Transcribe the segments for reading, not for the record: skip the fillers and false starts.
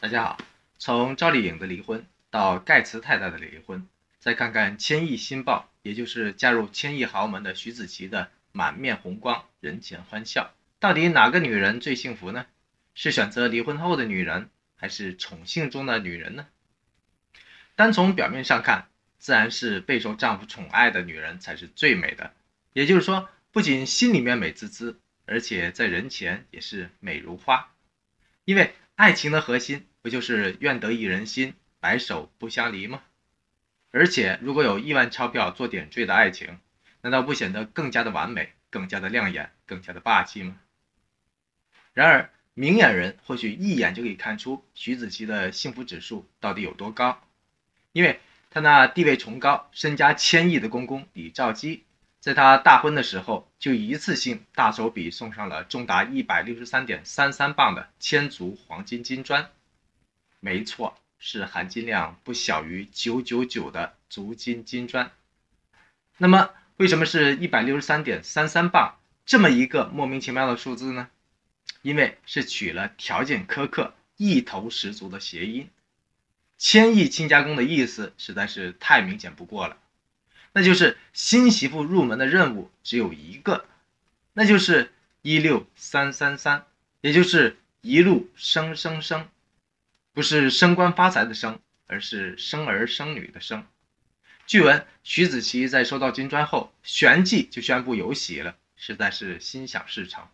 大家好，从赵丽颖的离婚到盖茨太太的离婚，再看看千亿新抱，也就是嫁入千亿豪门的徐子淇的满面红光，人前欢笑。到底哪个女人最幸福呢？是选择离婚后的女人，还是宠幸中的女人呢？单从表面上看，自然是备受丈夫宠爱的女人才是最美的。也就是说，不仅心里面美滋滋，而且在人前也是美如花。因为爱情的核心不就是愿得一人心，白首不相离吗？而且如果有10000钞票做点缀的爱情，难道不显得更加的完美，更加的亮眼，更加的霸气吗？然而明眼人或许一眼就可以看出徐子淇的幸福指数到底有多高，因为她那地位崇高、身家千亿的公公李兆基，在她大婚的时候就一次性大手笔送上了重达 163.33 磅的千足黄金金砖，没错，是含金量不小于999的足金金砖。那么为什么是 163.33 磅这么一个莫名其妙的数字呢？因为是取了条件苛刻、意头十足的谐音，千亿亲家公的意思实在是太明显不过了，那就是新媳妇入门的任务只有一个，那就是16333，也就是一路升升升，不是升官发财的升，而是生儿生女的生。据闻徐子淇在收到金砖后旋即就宣布有喜了，实在是心想事成。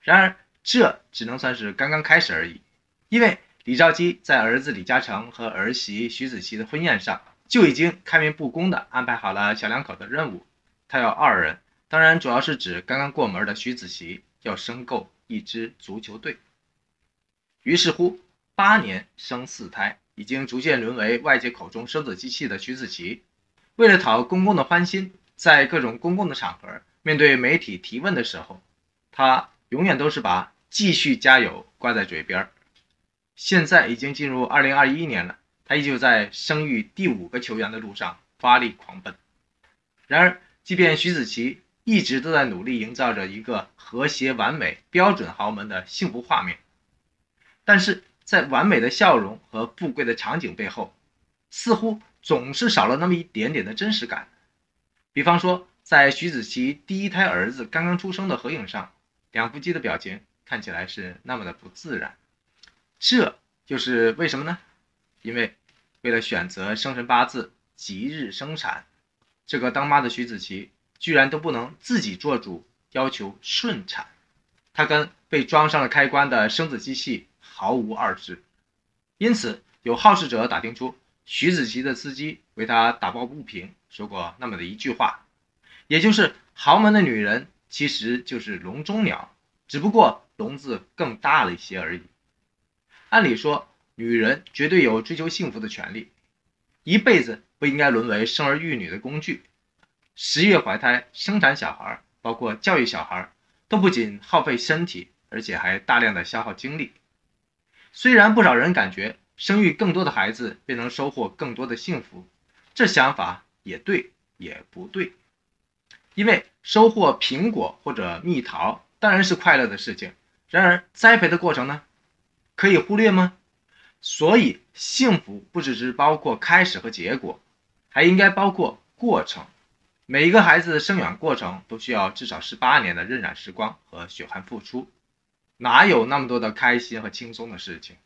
然而这只能算是刚刚开始而已，因为李兆基在儿子李嘉诚和儿媳徐子淇的婚宴上就已经开门不公的安排好了小两口的任务，他要二人，当然主要是指刚刚过门的徐子淇，要申购一支足球队。于是乎8年生4胎，已经逐渐沦为外界口中生子机器的徐子淇，为了讨公公的欢心，在各种公共的场合面对媒体提问的时候，他永远都是把继续加油挂在嘴边。现在已经进入2021年了，他依旧在生育第5个球员的路上发力狂奔。然而即便徐子淇一直都在努力营造着一个和谐完美标准豪门的幸福画面，但是在完美的笑容和富贵的场景背后，似乎总是少了那么一点点的真实感。比方说在徐子淇第1胎儿子刚刚出生的合影上，两夫妻的表情看起来是那么的不自然。这就是为什么呢？因为为了选择生辰八字即日生产，这个当妈的徐子淇居然都不能自己做主要求顺产，她跟被装上了开关的生子机器毫无二致。因此有好事者打听出徐子淇的司机为他打抱不平说过那么的一句话，也就是豪门的女人其实就是笼中鸟，只不过笼子更大了一些而已。按理说女人绝对有追求幸福的权利，一辈子不应该沦为生儿育女的工具。10月怀胎、生产小孩，包括教育小孩，都不仅耗费身体，而且还大量的消耗精力。虽然不少人感觉生育更多的孩子便能收获更多的幸福，这想法也对也不对，因为收获苹果或者蜜桃当然是快乐的事情，然而栽培的过程呢，可以忽略吗？所以幸福不只是包括开始和结果，还应该包括过程。每一个孩子的生养过程都需要至少18年的荏苒时光和血汗付出，哪有那么多的开心和轻松的事情？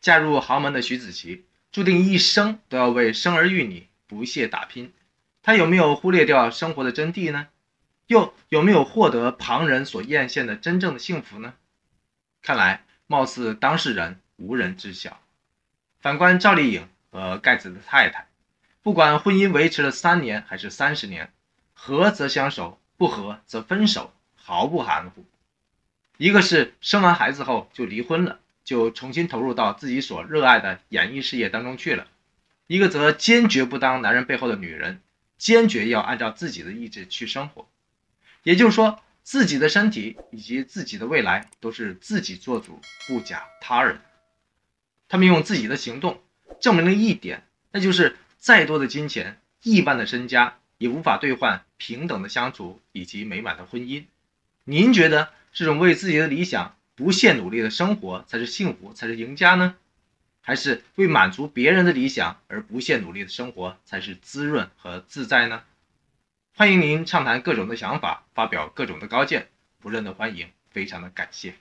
嫁入豪门的徐子淇注定一生都要为生儿育女不懈打拼，她有没有忽略掉生活的真谛呢？又有没有获得旁人所艳羡的真正的幸福呢？看来貌似当事人无人知晓。反观赵丽颖和盖茨的太太，不管婚姻维持了3年还是30年，合则相守，不合则分手，毫不含糊。一个是生完孩子后就离婚了，就重新投入到自己所热爱的演艺事业当中去了，一个则坚决不当男人背后的女人，坚决要按照自己的意志去生活。也就是说，自己的身体以及自己的未来都是自己做主，不假他人。他们用自己的行动证明了一点，那就是再多的金钱、亿万的身家也无法兑换平等的相处以及美满的婚姻。您觉得这种为自己的理想不懈努力的生活才是幸福，才是赢家呢？还是为满足别人的理想而不懈努力的生活才是滋润和自在呢？欢迎您畅谈各种的想法，发表各种的高见，不论的欢迎，非常的感谢。